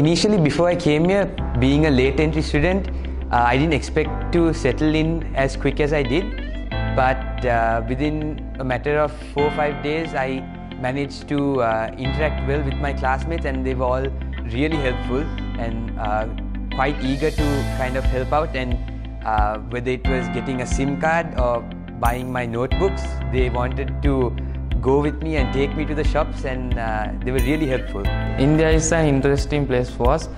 Initially, before I came here, being a late entry student, I didn't expect to settle in as quick as I did. But within a matter of 4 or 5 days, I managed to interact well with my classmates, and they were all really helpful and quite eager to kind of help out. And whether it was getting a SIM card or buying my notebooks, they wanted to go with me and take me to the shops, and they were really helpful. India is an interesting place for us.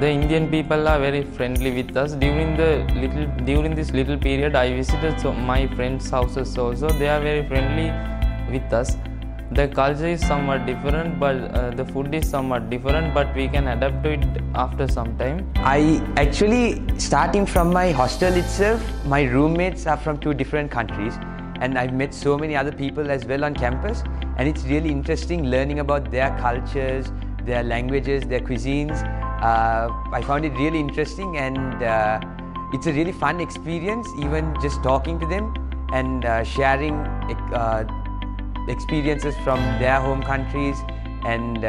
The Indian people are very friendly with us. During this little period, I visited my friends' houses also. They are very friendly with us. The culture is somewhat different, but the food is somewhat different, but we can adapt to it after some time. I actually, starting from my hostel itself, my roommates are from 2 different countries, and I've met so many other people as well on campus, and it's really interesting learning about their cultures, their languages, their cuisines. I found it really interesting, and it's a really fun experience, even just talking to them and sharing experiences from their home countries and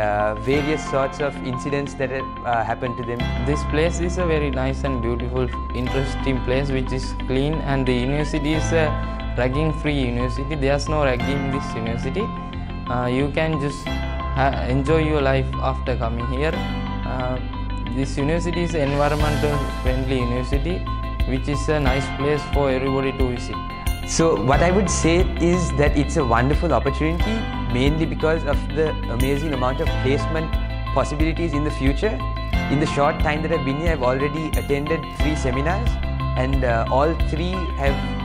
various sorts of incidents that happened to them. This place is a very nice and beautiful, interesting place which is clean, and the university is a ragging-free university. There's no ragging in this university. You can just enjoy your life after coming here. This university is an environmental-friendly university, which is a nice place for everybody to visit. So what I would say is that it's a wonderful opportunity, mainly because of the amazing amount of placement possibilities in the future. In the short time that I've been here, I've already attended 3 seminars, and all 3 have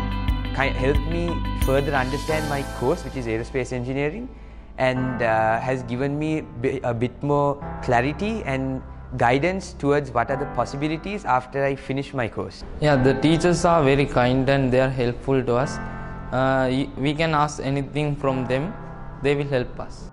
helped me further understand my course, which is aerospace engineering, and has given me a bit more clarity and guidance towards what are the possibilities after I finish my course. Yeah, the teachers are very kind and they are helpful to us. We can ask anything from them, they will help us.